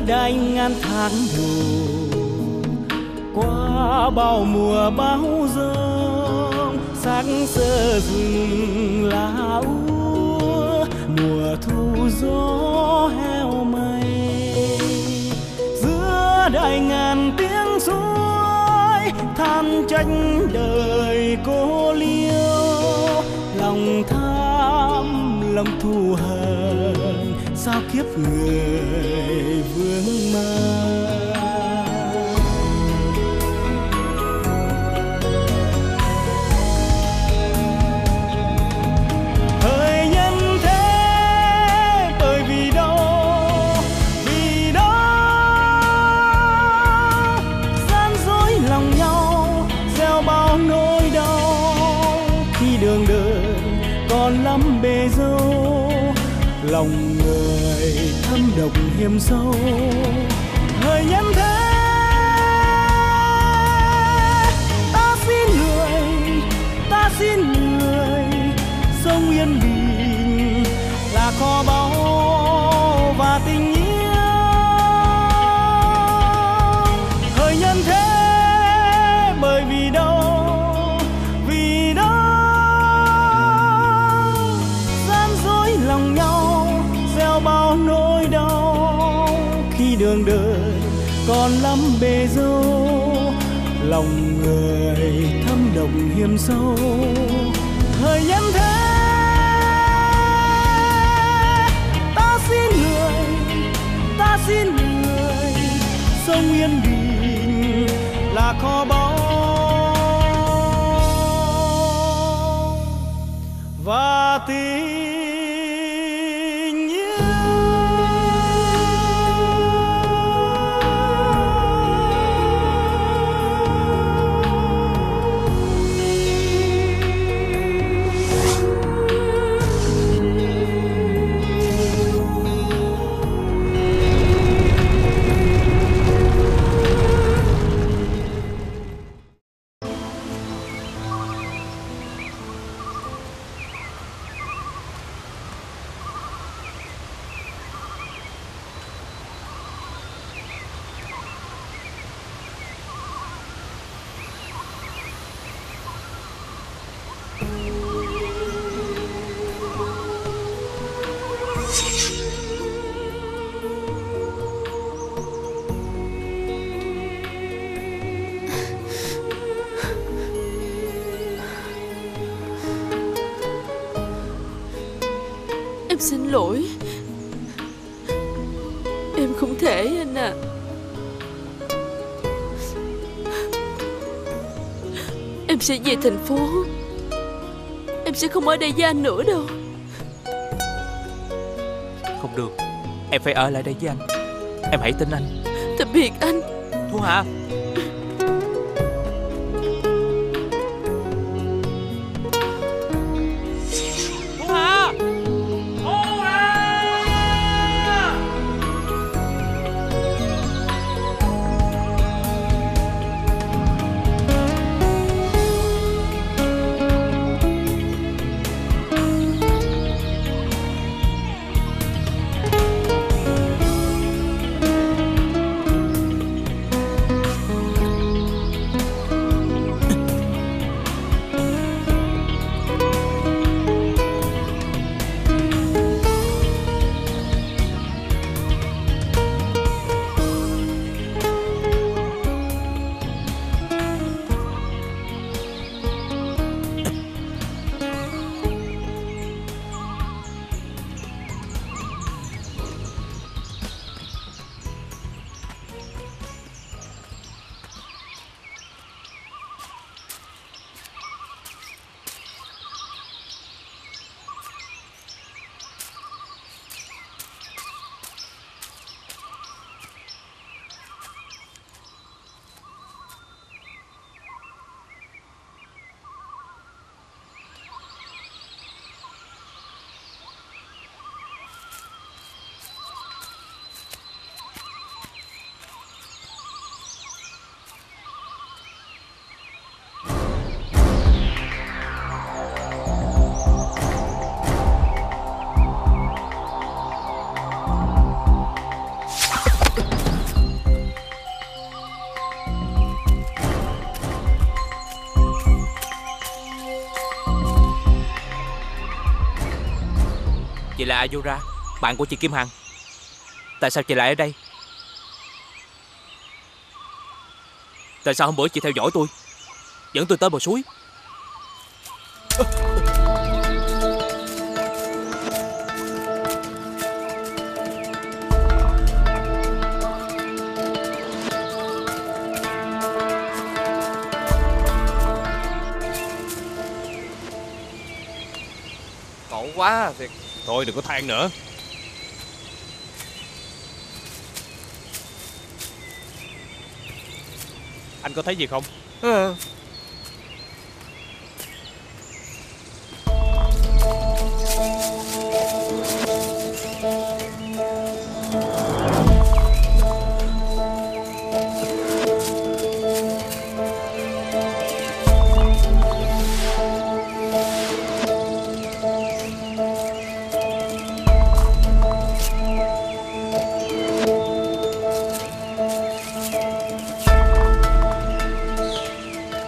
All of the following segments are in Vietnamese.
đã đành ngàn tháng buồn qua bao mùa bão giông, sáng sơ rừng lá úa mùa thu gió heo mây giữa đại ngàn tiếng suối than tranh đời cô liêu lòng tham lòng thù hận sao kiếp người vương mơ. Lòng người thâm độc hiểm sâu thời nhân thế ta xin người sông yên bình là kho báu và tình yêu thời nhân thế bởi vì đâu gian dối lòng nhau bao nỗi đau khi đường đời còn lắm bề dâu lòng người thâm độc hiểm sâu thời nhân thế ta xin người sông yên bình là kho báu và tình xin lỗi. Em không thể anh à. Em sẽ về thành phố. Em sẽ không ở đây với anh nữa đâu. Không được. Em phải ở lại đây với anh. Em hãy tin anh. Tạm biệt anh. Thu Hà. là Azura, bạn của chị Kim Hằng. Tại sao chị lại ở đây? Tại sao hôm bữa chị theo dõi tôi, dẫn tôi tới bờ suối? Cậu quá thiệt. Thôi đừng có than nữa. Anh có thấy gì không?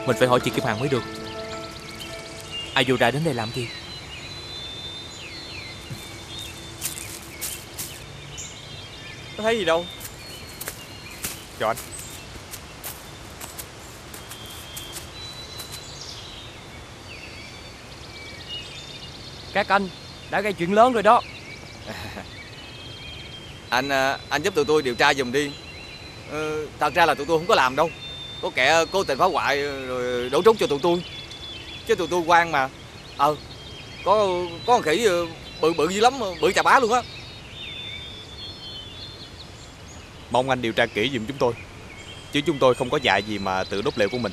Mình phải hỏi chị Kim Hằng mới được. Azura đến đây làm gì? Có thấy gì đâu. Chào anh. Các anh đã gây chuyện lớn rồi đó. Anh giúp tụi tôi điều tra giùm đi. Thật ra là tụi tôi không có làm đâu. Có kẻ cố tình phá hoại rồi đổ trốn cho tụi tôi. Chứ tụi tôi quan mà. Có con khỉ bự dữ lắm, bự chà bá luôn á. Mong anh điều tra kỹ giùm chúng tôi, chứ chúng tôi không có dạy gì mà tự đốt lều của mình.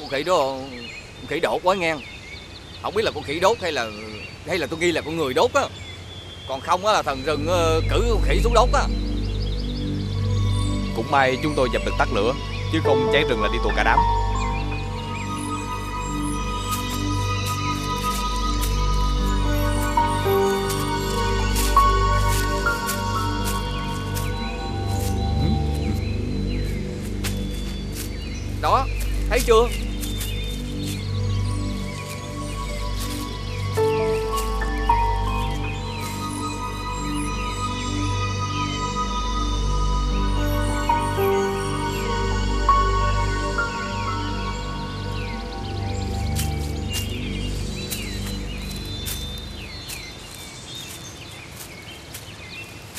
Con khỉ đó, con khỉ đốt quá nghe. Không biết là con khỉ đốt hay là tôi nghi là con người đốt á. Còn không á là thần rừng cử con khỉ xuống đốt á. Cũng may chúng tôi dập được tắt lửa, chứ không cháy rừng là đi tù cả đám. Đó, thấy chưa?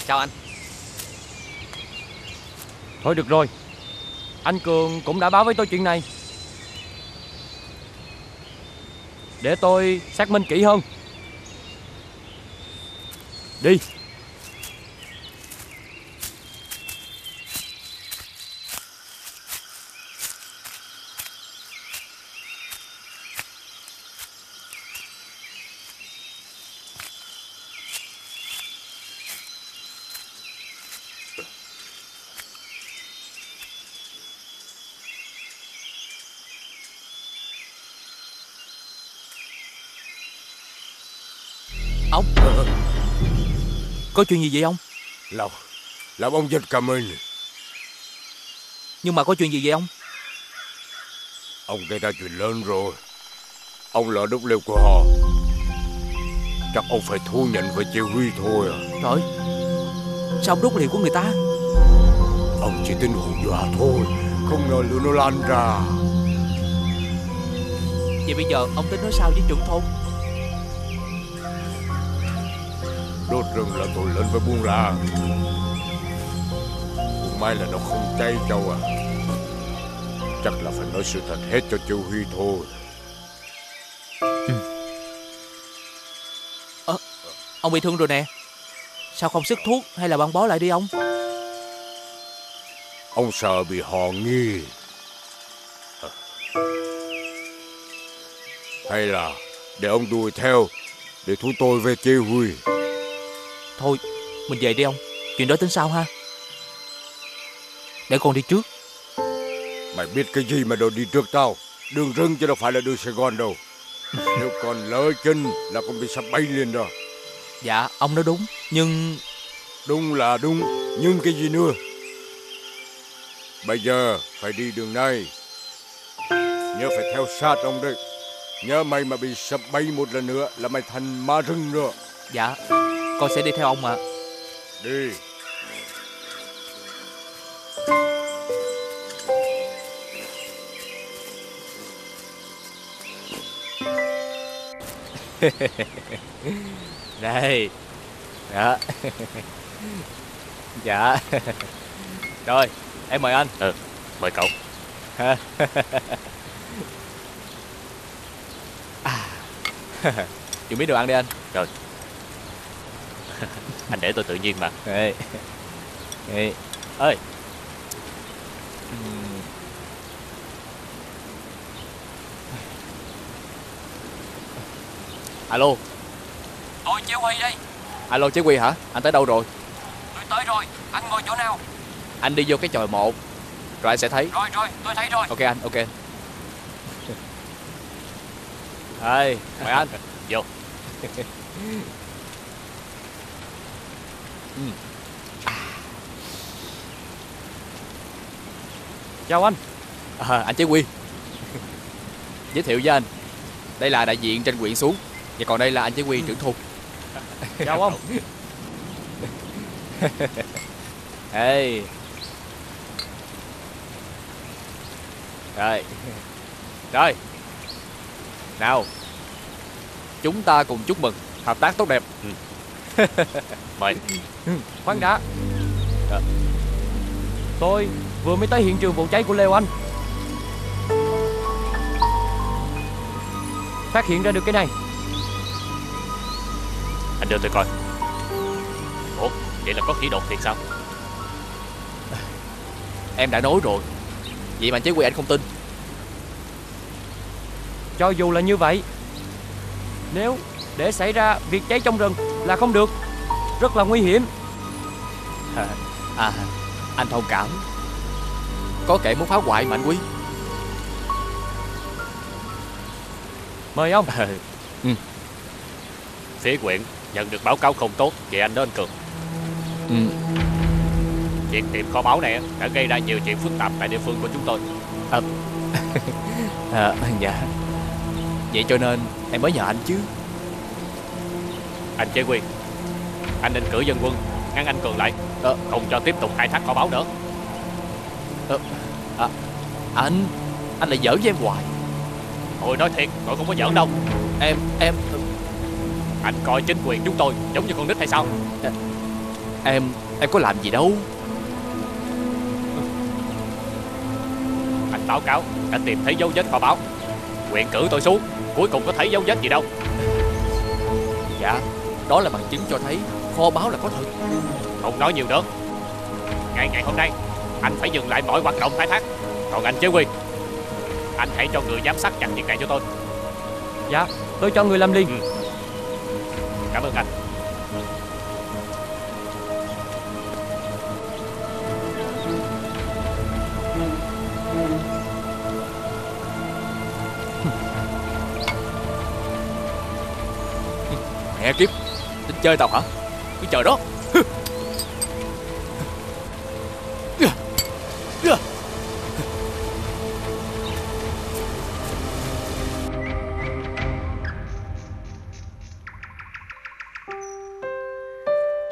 Chào anh. Thôi được rồi, anh Cường cũng đã báo với tôi chuyện này, để tôi xác minh kỹ hơn. Đi. Ông có chuyện gì vậy ông? Là ông giật cả mình. Nhưng mà có chuyện gì vậy ông? Ông gây ra chuyện lớn rồi. Ông lỡ đốt lều của họ. Chắc ông phải thú nhận với Chế Huy thôi à. Trời, sao ông đốt lều của người ta? Ông chỉ tin hù dọa thôi, không ngờ lửa nó lan ra. Vậy bây giờ ông tính nói sao với trưởng thôn? Đốt rừng là tội lớn với buôn làng. Cũng may là nó không cháy đâu à. Chắc là phải nói sự thật hết cho Châu Huy thôi. Ông bị thương rồi nè, sao không xức thuốc hay là băng bó lại đi ông? Ông sợ bị họ nghi. Hay là để ông đuổi theo để thú tôi về Chế Huy. Thôi, mình về đi ông, chuyện đó tính sao ha. Để con đi trước. Mày biết cái gì mà đồ đi trước tao? Đường rừng chứ đâu phải là đường Sài Gòn đâu. Nếu còn lỡ chân là con bị sắp bay liền rồi. Dạ, ông nói đúng, nhưng... Đúng là đúng, nhưng cái gì nữa? Bây giờ phải đi đường này. Nhớ phải theo sát ông đấy. Nhớ mày mà bị sập bay một lần nữa là mày thành ma rừng nữa. Dạ, con sẽ đi theo ông ạ. Đi. Đây. Dạ. Dạ. Rồi, em mời anh. Ừ, mời cậu. Chuẩn bị đồ ăn đi anh. Rồi. Anh để tôi tự nhiên mà. Ê. Ê. Ơi. Alo. Tôi Chế Huy đây. Alo Chế Huy hả? Anh tới đâu rồi? Tôi tới rồi. Anh ngồi chỗ nào? Anh đi vô cái chòi mộ. Rồi anh sẽ thấy. Rồi rồi, tôi thấy rồi. Ok anh, ok. Ê, mời anh. Vô. Chào anh. Anh Chế Huy. Giới thiệu với anh, đây là đại diện trên quyện xuống. Và còn đây là anh Chế Huy trưởng thôn. Chào ông. Ê. Rồi. Rồi. Nào, chúng ta cùng chúc mừng hợp tác tốt đẹp. Ừ. Mời. Khoan đã. Đó. Tôi vừa mới tới hiện trường vụ cháy của Leo Anh. Phát hiện ra được cái này. Anh đưa tôi coi. Ủa, vậy là có khí độc thiệt sao? Em đã nói rồi. Vậy mà Chế Huy anh không tin. Cho dù là như vậy, nếu để xảy ra việc cháy trong rừng là không được. Rất là nguy hiểm. Anh thông cảm. Có kẻ muốn phá hoại mạnh quý. Mời ông. Ừ. Phía huyện nhận được báo cáo không tốt về anh đó anh Cường. Ừ. Việc tìm kho báu này đã gây ra nhiều chuyện phức tạp tại địa phương của chúng tôi. Dạ. Vậy cho nên em mới nhờ anh chứ. Anh Chế Huy, anh định cử dân quân ngăn anh Cường lại, không cho tiếp tục khai thác kho báu nữa. Anh lại giỡn với em hoài. Ôi nói thiệt, tôi không có giỡn đâu. Em Anh coi chính quyền chúng tôi giống như con nít hay sao? Em có làm gì đâu. Anh báo cáo đã tìm thấy dấu vết kho báu. Huyện cử tôi xuống, cuối cùng có thấy dấu vết gì đâu. Dạ, đó là bằng chứng cho thấy kho báu là có thật. Không nói nhiều nữa. Ngày hôm nay anh phải dừng lại mọi hoạt động khai thác. Còn anh Chế Huy, anh hãy cho người giám sát chặt việc này cho tôi. Dạ, tôi cho người làm liền. Ừ. Cảm ơn anh. Mẹ kiếp, tính chơi tao hả? Cứ chờ đó.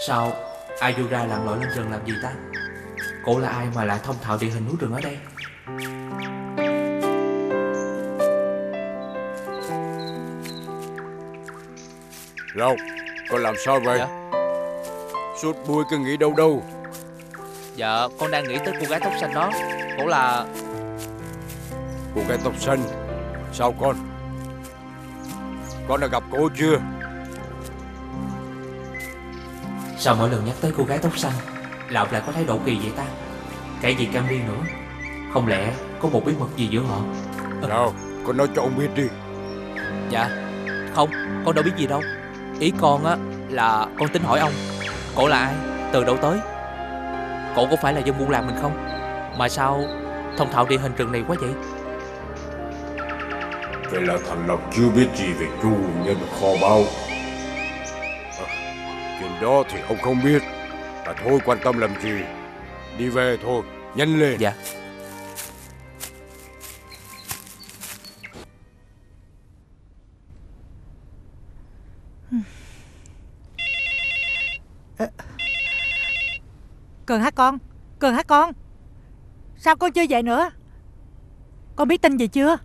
Sao Azura lặn lội lên rừng làm gì ta? Cô là ai mà lại thông thạo địa hình núi rừng ở đây? Lâu, con làm sao vậy? Dạ. Suốt buổi cứ nghĩ đâu đâu. Dạ, con đang nghĩ tới cô gái tóc xanh đó. Cô là... Cô gái tóc xanh? Sao con? Con đã gặp cô chưa? Sao mỗi lần nhắc tới cô gái tóc xanh, Lão lại có thái độ kỳ vậy ta? Cái gì Cam Liên nữa? Không lẽ có một bí mật gì giữa họ? Nào, con nói cho ông biết đi. Dạ, không, con đâu biết gì đâu. Ý con á là con tính hỏi ông, cổ là ai, từ đâu tới, cổ có phải là dân buôn làng mình không? Mà sao thông thạo địa hình rừng này quá vậy? Vậy là thằng Lộc chưa biết gì về chủ nhân kho báu. Chuyện đó thì ông không biết. Mà thôi quan tâm làm gì. Đi về thôi, nhanh lên. Dạ. Cường hả con? Cường hả con? Sao con chưa về nữa? Con biết tin gì chưa?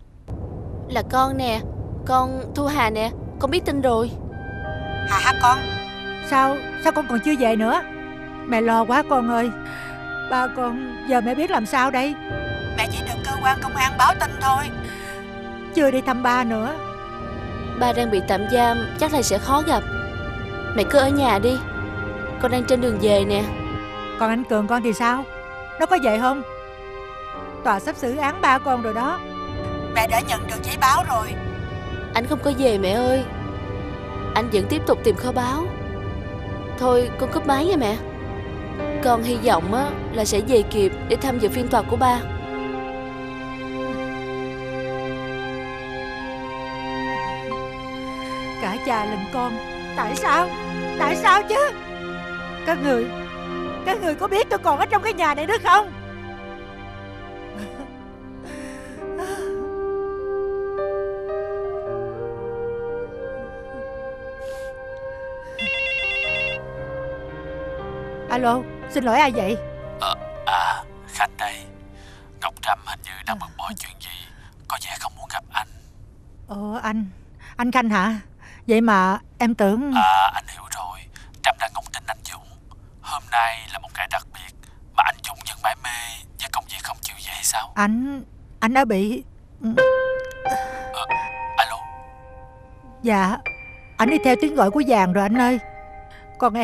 Là con nè, con Thu Hà nè, con biết tin rồi. Hà hả con? Sao con còn chưa về nữa? Mẹ lo quá con ơi. Ba con giờ mẹ biết làm sao đây? Mẹ chỉ được cơ quan công an báo tin thôi, chưa đi thăm ba nữa. Ba đang bị tạm giam, chắc là sẽ khó gặp. Mẹ cứ ở nhà đi, con đang trên đường về nè. Còn anh Cường con thì sao? Nó có về không? Tòa sắp xử án ba con rồi đó. Mẹ đã nhận được giấy báo rồi. Anh không có về mẹ ơi. Anh vẫn tiếp tục tìm kho báo. Thôi con cúp máy nha mẹ. Con hy vọng á là sẽ về kịp để tham dự phiên tòa của ba. Cả cha lẫn con. Tại sao? Tại sao chứ? Các người có biết tôi còn ở trong cái nhà này nữa không? Alo, xin lỗi ai vậy? Khanh đây. Ngọc Trâm hình như đang bực bội chuyện gì, có vẻ không muốn gặp anh. Anh Khanh hả? Vậy mà em tưởng... anh hiểu rồi. Trâm đang ngóng tin anh Dũng. Hôm nay là một ngày đặc biệt mà anh Dũng vẫn mãi mê với công việc không chịu về sao? Anh đã bị... Alo. Dạ, anh đi theo tiếng gọi của vàng rồi anh ơi. Còn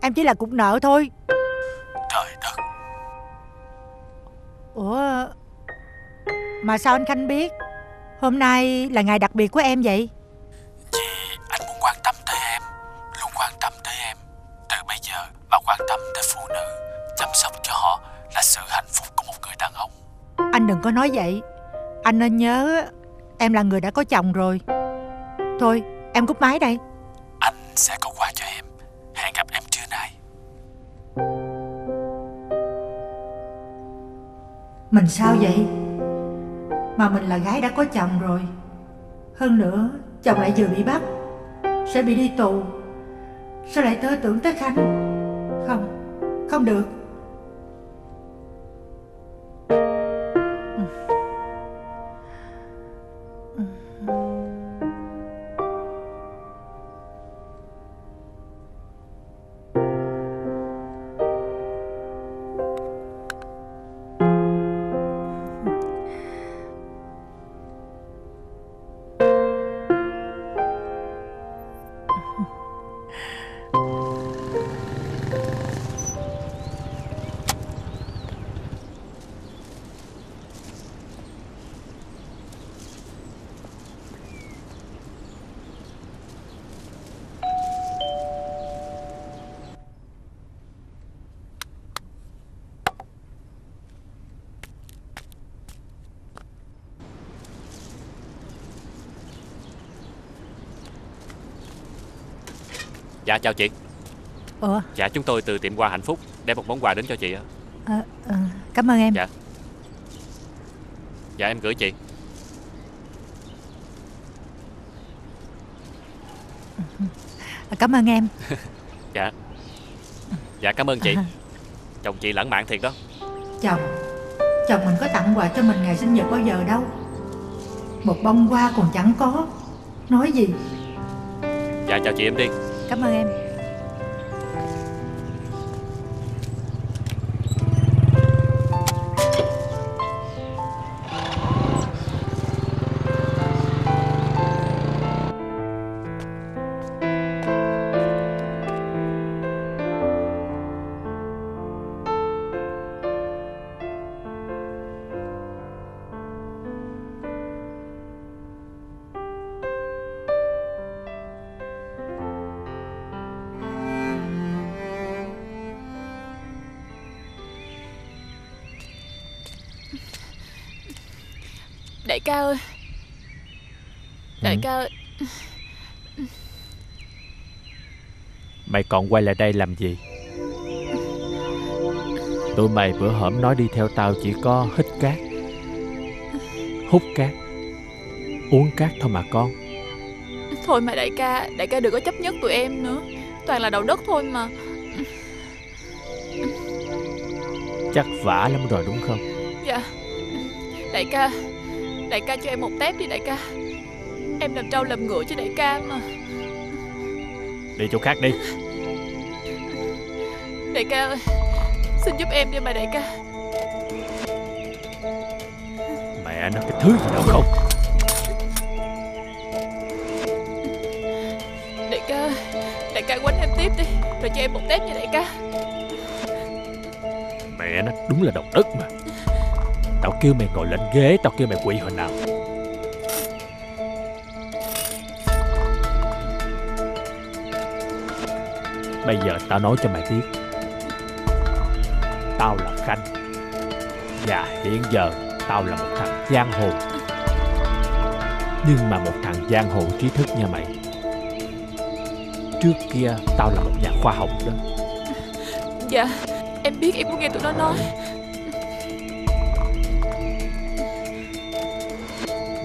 em chỉ là cục nợ thôi. Trời đất. Ủa, mà sao anh Khanh biết hôm nay là ngày đặc biệt của em vậy? Vì anh muốn quan tâm tới em, luôn quan tâm tới em. Từ bây giờ mà quan tâm tới phụ nữ, chăm sóc cho họ là sự hạnh phúc của một người đàn ông. Anh đừng có nói vậy. Anh nên nhớ em là người đã có chồng rồi. Thôi em cúp máy đây. Anh sẽ có quà cho em. Hẹn gặp em trưa nay. Mình sao vậy? Mà mình là gái đã có chồng rồi. Hơn nữa chồng lại vừa bị bắt, sẽ bị đi tù. Sao lại tơ tưởng tới Khanh? Không được. Dạ chào chị. Dạ chúng tôi từ tiệm quà Hạnh Phúc đem một món quà đến cho chị. Cảm ơn em. Dạ em gửi chị. Cảm ơn em. Dạ cảm ơn chị. Chồng chị lãng mạn thiệt đó. Chồng mình có tặng quà cho mình ngày sinh nhật bao giờ đâu. Một bông hoa còn chẳng có, nói gì. Dạ chào chị, em đi. Cảm ơn em. Đại ca ơi. Đại ca ơi. Mày còn quay lại đây làm gì? Tụi mày bữa hổm nói đi theo tao chỉ có hít cát, hút cát, uống cát thôi mà con. Thôi mà đại ca đừng có chấp nhất tụi em nữa. Toàn là đầu đất thôi mà. Chắc vả lắm rồi đúng không? Dạ. Đại ca, đại ca cho em một tép đi đại ca. Em làm trâu làm ngựa cho đại ca mà. Đi chỗ khác đi. Đại ca ơi, xin giúp em đi mà đại ca. Mẹ nó, cái thứ gì đâu không. Đại ca quánh em tiếp đi, rồi cho em một tép nha đại ca. Mẹ nó, đúng là độc ức mà. Tao kêu mày ngồi lên ghế, tao kêu mày quỳ hồi nào. Bây giờ tao nói cho mày biết, tao là Khanh. Và hiện giờ tao là một thằng giang hồ. Nhưng mà một thằng giang hồ trí thức nha mày. Trước kia tao là một nhà khoa học đó. Dạ, em biết, em có nghe tụi nó nói.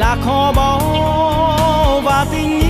Là kho báu và tình yêu.